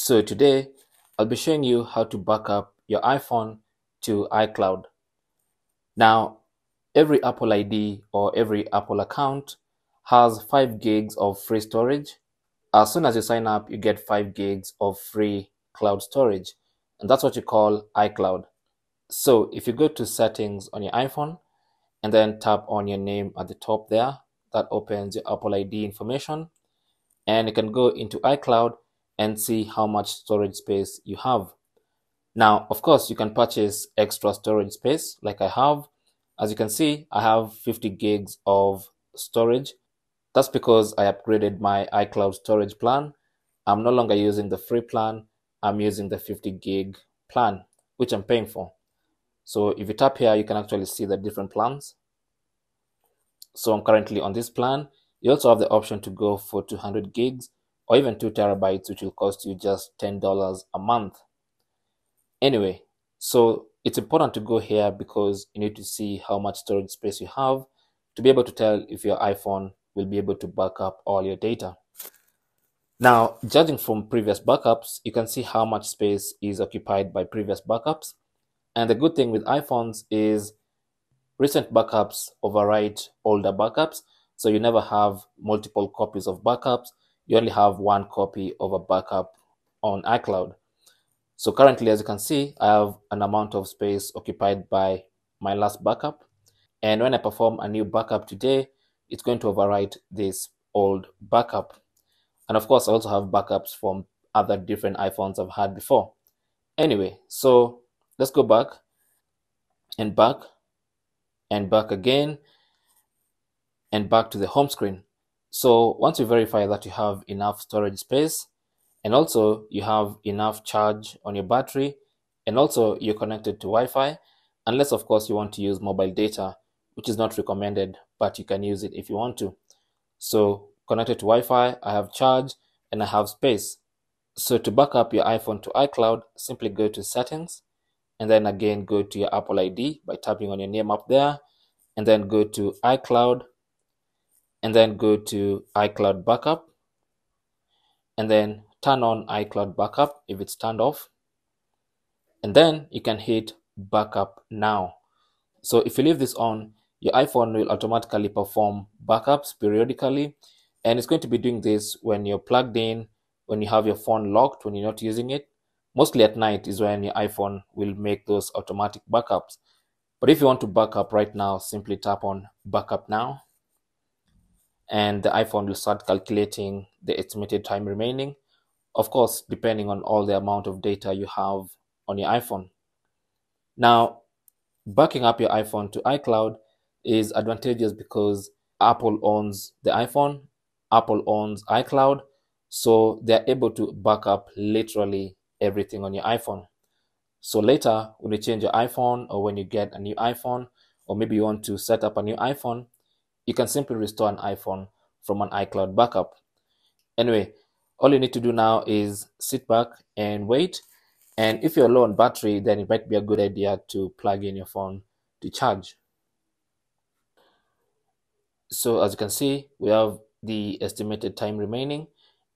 So today I'll be showing you how to back up your iPhone to iCloud. Now, every Apple ID or every Apple account has 5 gigs of free storage. As soon as you sign up, you get 5 gigs of free cloud storage, and that's what you call iCloud. So if you go to settings on your iPhone and then tap on your name at the top there, that opens your Apple ID information, and you can go into iCloud and see how much storage space you have. Now, of course, you can purchase extra storage space like I have. As you can see, I have 50 gigs of storage. That's because I upgraded my iCloud storage plan. I'm no longer using the free plan. I'm using the 50 gig plan, which I'm paying for. So if you tap here, you can actually see the different plans. So I'm currently on this plan. You also have the option to go for 200 gigs or even 2 terabytes, which will cost you just $10 a month. Anyway, so it's important to go here because you need to see how much storage space you have to be able to tell if your iPhone will be able to back up all your data. Now, judging from previous backups, you can see how much space is occupied by previous backups. And the good thing with iPhones is recent backups overwrite older backups, so you never have multiple copies of backups. You only have one copy of a backup on iCloud. So currently, as you can see, I have an amount of space occupied by my last backup. And when I perform a new backup today, it's going to overwrite this old backup. And of course, I also have backups from other different iPhones I've had before. Anyway, so let's go back and back and back again and back to the home screen. So once you verify that you have enough storage space, and also you have enough charge on your battery, and also you're connected to Wi-Fi, unless of course you want to use mobile data, which is not recommended, but you can use it if you want to. So connected to Wi-Fi, I have charge and I have space. So to back up your iPhone to iCloud, simply go to settings, and then again go to your Apple ID by tapping on your name up there, and then go to iCloud, and then go to iCloud Backup, and then turn on iCloud Backup if it's turned off, and then you can hit Backup Now. So if you leave this on, your iPhone will automatically perform backups periodically, and it's going to be doing this when you're plugged in, when you have your phone locked, when you're not using it. Mostly at night is when your iPhone will make those automatic backups. But if you want to back up right now, simply tap on Backup Now, and the iPhone will start calculating the estimated time remaining, of course, depending on all the amount of data you have on your iPhone. Now, backing up your iPhone to iCloud is advantageous because Apple owns the iPhone, Apple owns iCloud, so they're able to back up literally everything on your iPhone. So later, when you change your iPhone or when you get a new iPhone, or maybe you want to set up a new iPhone, you can simply restore an iPhone from an iCloud backup. Anyway, all you need to do now is sit back and wait. And if you're low on battery, then it might be a good idea to plug in your phone to charge. So as you can see, we have the estimated time remaining,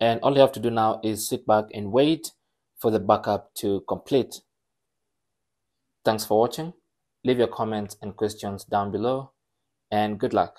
and all you have to do now is sit back and wait for the backup to complete. Thanks for watching. Leave your comments and questions down below, and good luck.